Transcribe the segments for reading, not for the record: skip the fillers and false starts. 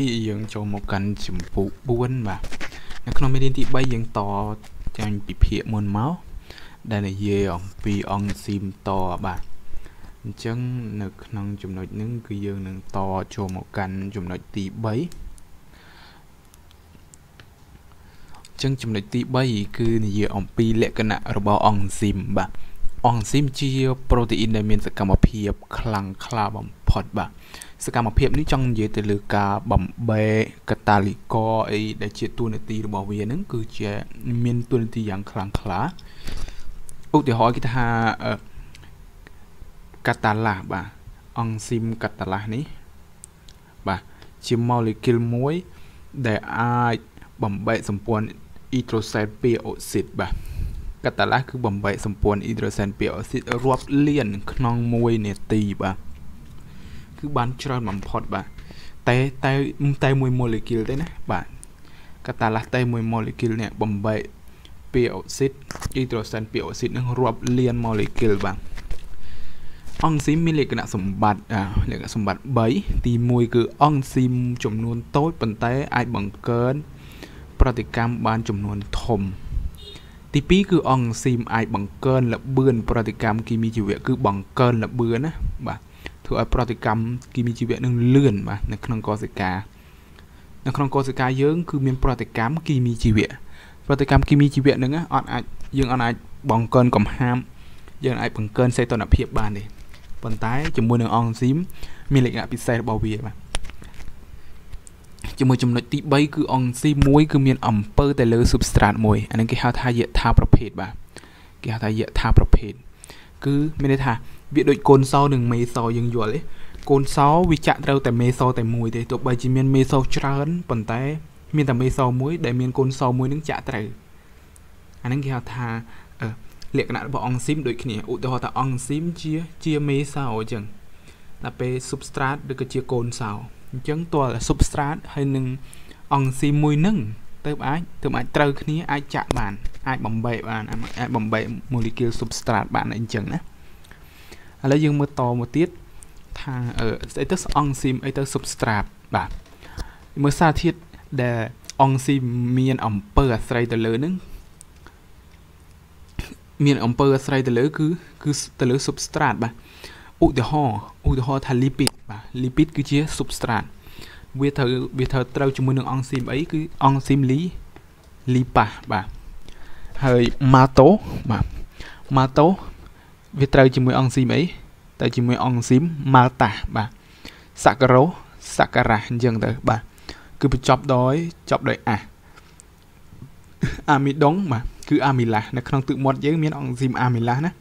យើងចូលមកកាន់ចម្ពោះ4បាទនៅក្នុងមេរៀនទី3យើងតចាញ់ពីភាគមុនមកដែលនិយាយអំពីអង់ស៊ីមតបាទអញ្ចឹងនៅក្នុងចំណុចហ្នឹងគឺយើងនឹងតចូលមកកាន់ចំណុចទី3អញ្ចឹងចំណុចទី3គឺនិយាយអំពីលក្ខណៈរបស់អង់ស៊ីមបាទអង់ស៊ីមជាប្រូតេអ៊ីនដែលមានសកម្មភាពខ្លាំងក្លាបំផុតបាទសកម្មភាពនេះចង់និយាយទៅលើការបំបែកកាតាលីករអីដែលជាតួនាទីរបស់វាហ្នឹងគឺជាមានតួនាទីយ៉ាងខ្លាំងក្លាឧទាហរណ៍គេថាកាតាឡាស់បាទអង់ស៊ីមកាតាឡាស់នេះបាទជាម៉ូលេគុលមួយដែលអាចបំបែកសម្ព័ន្ធអ៊ីត្រូសែនពីអូស៊ីតបាទកាតាឡាស់គឺបំបែកសម្ព័ន្ធអ៊ីត្រូសែនពីអូស៊ីតរាប់លានក្នុង1នាទីបាទគឺបានច្រើនបំផុតបាទតែមួយម៉ូលេគុលទេណាបាទកាតាឡាស់តែមួយម៉ូលេគុលនេះបំបែកពីអូស៊ីតអ៊ីត្រូសែនពីអូស៊ីតនឹងរាប់លានម៉ូលេគុលបាទអង់ស៊ីមមានលក្ខណៈសម្បត្តិ3ទី1គឺអង់ស៊ីមចំនួនតូចប៉ុន្តែអាចបង្កើនប្រតិកម្មបានចំនួនធំទី2គឺអង់ស៊ីមអាចបង្កើនល្បឿនប្រតិកម្មគីមីជីវៈគឺបង្កើនល្បឿនណាបាទធ្វើឲ្យប្រតិកម្មគីមីជីវៈនឹងលឿនបាទនៅក្នុងកោសិកាយើងគឺមានប្រតិកម្មគីមីជីវៈនឹងអាចយើងអាចបង្កើនកំហាមយើងអាចបង្កើនសីតុណ្ហភាពបានទេប៉ុន្តែជាមួយនឹងអង់ស៊ីមមានលក្ខណៈពិសេសរបស់វាបាទជាមួយចំណុចទី3គឺអង់ស៊ីមមួយគឺមានអំពើទៅលើ substrate មួយអានឹងគេហៅថាយថាប្រភេទបាទគេហៅថាយថាប្រភេទគឺមានន័យថាវាដូចកូនសោនិងមេសោយើងយល់ទេកូនសោវាចាក់ត្រូវតែមេសោតែមួយទេទោះបីជាមានមេសោច្រើនប៉ុន្តែមានតែមេសោមួយដែលមានកូនសោមួយនឹងចាក់ត្រូវអានឹងគេហៅថាលក្ខណៈរបស់អង់ស៊ីមដូចគ្នាឧទាហរណ៍ថាអង់ស៊ីមជាមេសោអញ្ចឹងដល់ពេល substrate ឬក៏ជាកូនសោអញ្ចឹងតើ substrate ហើយនឹងអង់ស៊ីមមួយនឹងទៅអាចត្រូវគ្នាអាចចាក់បានអាចបំបែកបានអាចបំបែក molecule substrate បានអញ្ចឹងណាឥឡូវយើងមើលតមកទៀតថាស្អីទៅអង់ស៊ីមអីទៅ substrate បាទមើលសារធាតុដែលអង់ស៊ីមមានអំពើអាស្រ័យទៅលើនឹងមានអំពើអាស្រ័យទៅលើគឺទៅលើ substrate បាទឧទាហរណ៍ថា lipid បាទ lipid គឺជា substrate វាត្រូវជាមួយនឹងអង់ស៊ីមអីគឺអង់ស៊ីម lipase បាទហើយ maltose បាទ maltose វាត្រូវជាមួយអង់ស៊ីមអីតែជាមួយអង់ស៊ីម maltase បាទ saccharose saccharase អញ្ចឹងទៅបាទគឺបញ្ចប់ដោយអាមីដុងបាទគឺអាមីឡាសនៅក្នុងទឹកមាត់យើងមានអង់ស៊ីមអាមីឡាសណា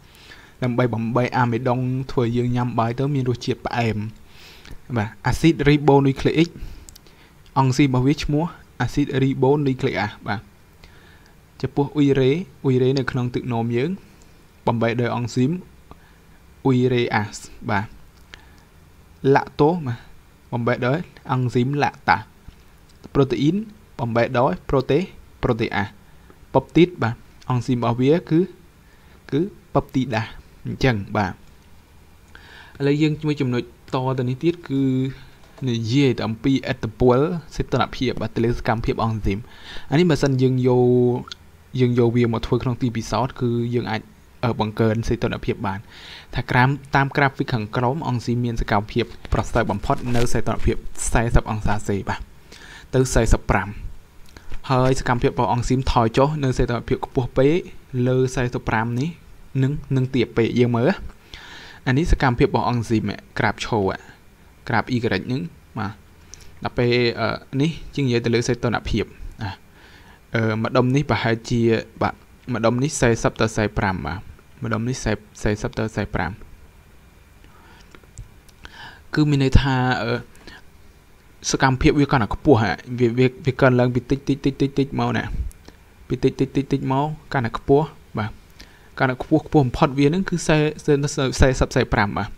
ដើម្បីបំបែកអាមីដុងធ្វើយើងញ៉ាំបាយទៅមានរសជាតិផ្អែមបាទអាស៊ីតរីបូនុយក្លេអ៊ិកអង់ស៊ីមរបស់វាឈ្មោះអាស៊ីតរីបូនុយក្លេអាសបាទចំពោះអ៊ុយរ៉េនៅក្នុងទឹកនោមយើងបំបែកដោយអង់ស៊ីមអ៊ុយរ៉េអាសបាទឡាក់តូសបាទបំបែកដោយអង់ស៊ីមឡាក់តាប្រូតេអ៊ីនបំបែកដោយប្រូតេអាសប៉បទីតបាទអង់ស៊ីមរបស់វាគឺប៉បទីដាសអញ្ចឹងបាទឥឡូវយើងជួយចំណុចតទៅនេះទៀតគឺនិយាយអំពីអត្តពលសីតុណ្ហភាពបាទទៅលើសកម្មភាពអង់ស៊ីមអានេះបើសិនយើងយកវាមកធ្វើក្នុងទីពិសោធន៍គឺយើងអាចបង្កើនសីតុណ្ហភាពបានថាតាមក្រាហ្វិកខាងក្រោមអង់ស៊ីមមានសកម្មភាពប្រសើរបំផុតនៅសីតុណ្ហភាព40អង្សាសេបាទទៅ45ហើយសកម្មភាពរបស់អង់ស៊ីមថយចុះនៅសីតុណ្ហភាពខ្ពស់ពេកលើ45នេះនឹងទាបពេកយើងមើលអានេះសកម្មភាពរបស់អង់ស៊ីមក្រាបឈោក្រាប Y ហ្នឹងបាទដល់ពេលនេះជាងនិយាយទៅលើសីតុណ្ហភាពម្ដុំនេះប្រហែលជាបាទម្ដុំនេះ40ទៅ45បាទម្ដុំនេះ40ទៅ45គឺមានន័យថាសកម្មភាពវាកាន់តែខ្ពស់វាកាន់ឡើងពីតិចមកណាពីតិចមកកាន់តែខ្ពស់បាទកាន់តែខ្ពស់បំផុតវានឹងគឺ40 45បាទ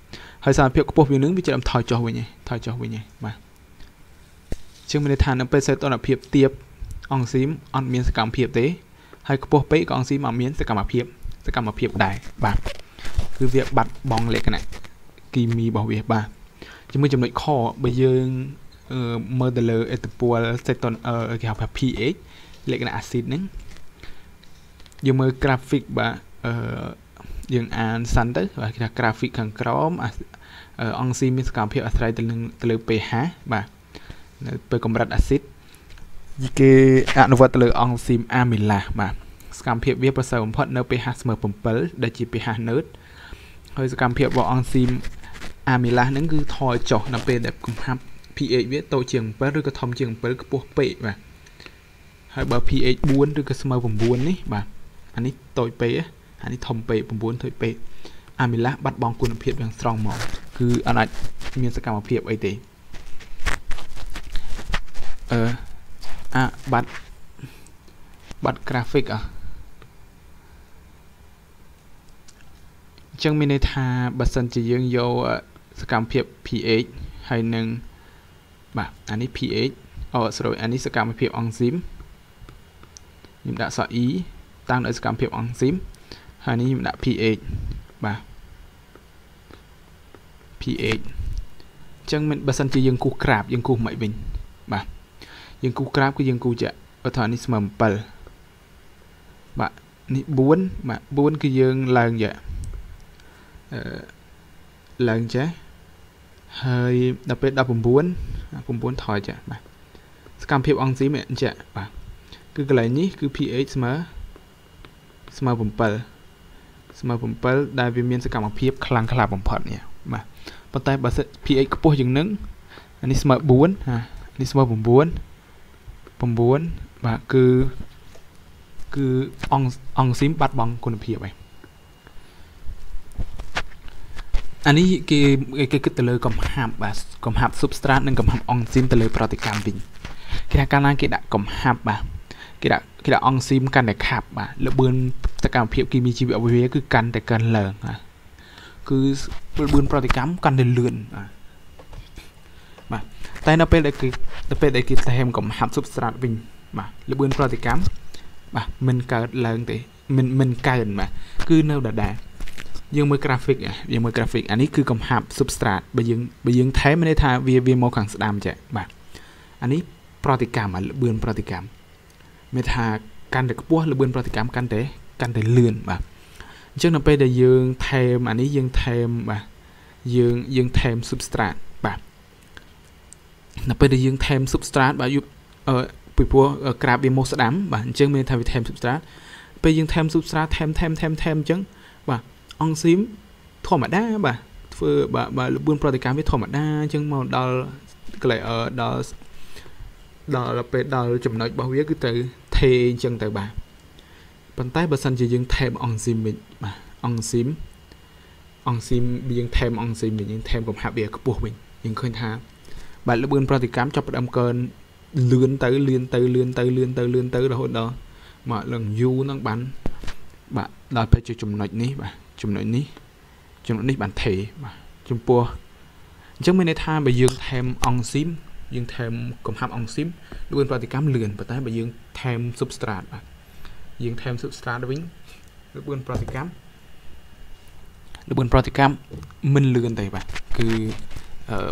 ហើយសកម្មភាពខ្ពស់វានឹងវាចាំថយចុះវិញឯងបាទជាងមានន័យថានៅពេលសីតុណ្ហភាពទាបអង់ស៊ីមអត់មានសកម្មភាពទេហើយខ្ពស់ពេកក៏អង់ស៊ីមអត់មានសកម្មភាពដែរបាទគឺវាបាត់បង់លក្ខណៈគីមីរបស់វាបាទជាមួយចំណុចខបើយើង មើល ទៅ លើ អេតពល សេតុន គេ ហៅ ថា pH លក្ខណៈ អាស៊ីត ហ្នឹង យើង មើល graphic បាទ យើង អាន សិន ទៅ បាទ គេ ថា graphic ខាង ក្រោម អង់ស៊ី មាន សកម្មភាព អាស្រ័យ ទៅ នឹង ទៅ លើ pH បាទ នៅ ពេល កម្រិត អាស៊ីត គេ អនុវត្ត ទៅ លើ អង់ស៊ីម អាមីឡាស បាទ សកម្មភាព វា ប្រសើរ បំផុត នៅ pH ស្មើ 7 ដែល ជា pH neutre ហើយ សកម្មភាព របស់ អង់ស៊ីម អាមីឡាស ហ្នឹង គឺ ថយ ចុះ នៅ ពេល ដែល កំហាប់ pH វា តូចជាង 7 ឬក៏ធំជាង 7 ខ្ពស់ ពេក បាទ ហើយ បើ pH 4 ឬក៏ ស្មើ 9 នេះ បាទ អានេះ តូច ពេក អានេះ ធំ ពេក 9 តូច ពេក អាមីឡាស បាត់បង់ គុណភាព យ៉ាង strong មក គឺ អាច មាន សកម្មភាព អី ទេ បាត់ graphic អញ្ចឹង មាន ន័យ ថា បើ សិន ជា យើង យក សកម្មភាព pH ហើយ នឹង បាទ អានេះ pH អូ អានេះ សកម្មភាព អង់ស៊ីម ខ្ញុំ ដាក់ សរ E តាម នៅ សកម្មភាព អង់ស៊ីម ហើយ នេះ ខ្ញុំ ដាក់ pH បាទ pH អញ្ចឹង មាន បើ សិន ជា យើង គូស ក្រាប យើង គូស មិន វិញ បាទ យើង គូស ក្រាប គឺ យើង គូស ជា អត់ថា នេះ ស្មើ 7 បាទ នេះ 4 បាទ 4 គឺ យើង ឡើង ជា ឡើង ចា ហើយ ដល់ ពេល 19 9 ថយ ចា បាទ សកម្មភាព អង់ស៊ីម ចា បាទ គឺ កន្លែង នេះ គឺ pH ស្មើ 7 ស្មើ 7 ដែល វា មាន សកម្មភាព ខ្លាំង ខ្លា បំផុត នេះ បាទ ប៉ុន្តែ បើ pH ខ្ពស់ ជាង នឹង អានេះ ស្មើ 4 ហា នេះ ស្មើ 9 បាទ គឺ អង់ស៊ីម បាត់បង់ គុណភាព ឯង អានេះ គេ គិត ទៅ លើ កំហាប់ បាទ កំហាប់ substrate និង កំហាប់ អង់ស៊ីម ទៅ លើ ប្រតិកម្ម វិញ គេ ថា កាល ណា គេ ដាក់ កំហាប់ បាទ គេដាក់ អង់ស៊ីម កាន់ តែ ខាប់ បាទ លបឿន សកម្មភាព គីមីជីវវិទ្យា គឺ កាន់ តែ កើន ឡើង បាទ គឺ លបឿន ប្រតិកម្ម កាន់ តែ លឿន បាទ បាទ តែ នៅ ពេល ដែល គឺ ទៅ ពេល ដែល គេ ថែម កំហាប់ substrate វិញ បាទ លបឿន ប្រតិកម្ម បាទ មិន កើត ឡើង ទេ មិន កើន បាទ គឺ នៅ ដដែល យើង មើល graphic យើង មើល graphic អានេះ គឺ កំហាប់ substrate បើ យើង ថែម មាន ន័យ ថា វា មក ខាង ស្ដាំ ចា បាទ អានេះ ប្រតិកម្ម លបឿន ប្រតិកម្ម មាន ថា កាន់ តែ ខ្ពស់ លបឿន ប្រតិកម្ម កាន់ តែ លឿន បាទ អញ្ចឹង នៅ ពេល ដែល យើង ថែម អានេះ យើង ថែម បាទ យើង ថែម substrate បាទ នៅ ពេល ដែល យើង ថែម substrate បាទ ពី ព្រោះ ក្រាប វា មក ស្ដាំ បាទ អញ្ចឹង មាន ន័យ ថា វា ថែម substrate ពេល យើង ថែម substrate ថែម អញ្ចឹង បាទ អង់ស៊ីម ធម្មតា បាទ ធ្វើ បាទ លបឿន ប្រតិកម្ម វា ធម្មតា អញ្ចឹង មក ដល់ កន្លែង ដល់ ពេល ដល់ ចំណុច របស់ វា គឺ ទៅ ថេ អញ្ចឹង ទៅ បាទ ប៉ុន្តែ បើ សិន ជា យើង ថែម អង់ស៊ីម វិញ បាទ អង់ស៊ីម យើង ថែម អង់ស៊ីម វិញ យើង ថែម កំហាប់ វា ខ្ពស់ វិញ យើង ឃើញ ថា បាទ លបឿន ប្រតិកម្ម ចាប់ ផ្ដើម កើន លឿនទៅរហូត ដល់ មក ឡើង យូរ ហ្នឹង បាន បាទ ដល់ ពេល ជា ចំណុច នេះ បាទ ចំណុចនេះបាន ថេ បាទ ចំពោះ អញ្ចឹង មាន ន័យ ថា បើ យើង ថែម អង់ស៊ីម យើង ថែម កំហាប់ អង់ស៊ីម លឿន ប្រតិកម្ម លឿន ប៉ុន្តែ បើ យើង ថែម substrate បាទ យើង ថែម substrate វិញ លឿន ប្រតិកម្ម មិន លឿន ទេ បាទ គឺ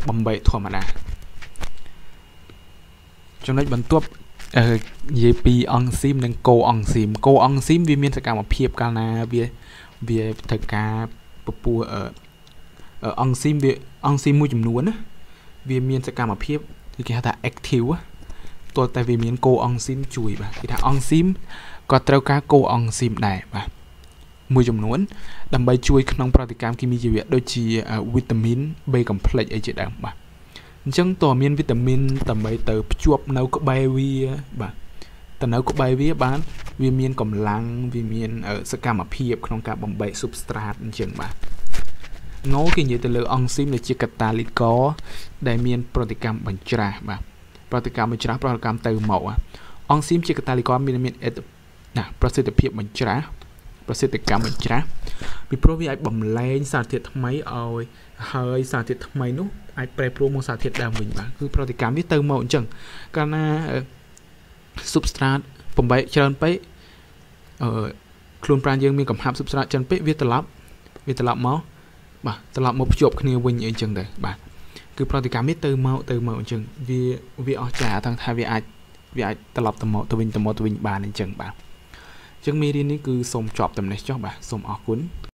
បំបែក ធម្មតា ចំណុចបន្ទាប់ និយាយពី អង់ស៊ីម និង កូអង់ស៊ីម កូអង់ស៊ីម វា មាន សកម្មភាព កាល ណា វា ត្រូវ ការ ពពោះ អង់ស៊ីម វា អង់ស៊ីម មួយ ចំនួន ណា វា មាន សកម្មភាព គេ ហៅ ថា active ទោះ តែ វា មាន កូអង់ស៊ីម ជួយ បាទ គេ ថា អង់ស៊ីម ក៏ ត្រូវ ការ កូអង់ស៊ីម ដែរ បាទ មួយ ចំនួន ដើម្បី ជួយ ក្នុង ប្រតិកម្ម គីមីជីវៈ ដូច ជា វីតាមីន B complex អី ជា ដើម បាទ អញ្ចឹងតើមាន វីតាមីន ដើម្បី ទៅ ភ្ជាប់ នៅ ក្បែរ វា បាទ តើ នៅ ក្បែរ វា បាន វា មាន កម្លាំង វា មាន សកម្មភាព ក្នុង ការ បំបែក substrate អញ្ចឹង បាទ គេ និយាយ ទៅ លើ អង់ស៊ីម ដែល ជា កាតាលីករ ដែល មាន ប្រតិកម្ម បញ្ច្រាស់ បាទ ប្រតិកម្ម បញ្ច្រាស់ ប្រតិកម្ម ទៅ មក អង់ស៊ីម ជា កាតាលីករ មាន ណា ប្រសិទ្ធភាព បញ្ច្រាស់ ប្រសិទ្ធកម្ម បញ្ច្រាស់ ពី ព្រោះ វា អាច បំលែង សារធាតុ ថ្មី ឲ្យ ហើយ សារធាតុ ថ្មី នោះ អាច ប្រែប្រួល មក សារធាតុ ដើម វិញ បាទ គឺ ប្រតិកម្ម វា ទៅ មក អញ្ចឹង កាល ណា substrate បំបែក ច្រើន ពេក ខ្លួន ប្រាណ យើង មាន កំហាប់ substrate ច្រើន ពេក វា ត្រឡប់ មក បាទ ត្រឡប់ មក ភ្ជាប់ គ្នា វិញ អី អញ្ចឹង ដែរ បាទ cứ proti cảm biết từ mẫu chừng vì vì ở trả thằng thay vì ai tập lập từ mình bàn nên chừng bạn chứng mi đi cứ xông chọp tầm này cho bạn xông ở cuốn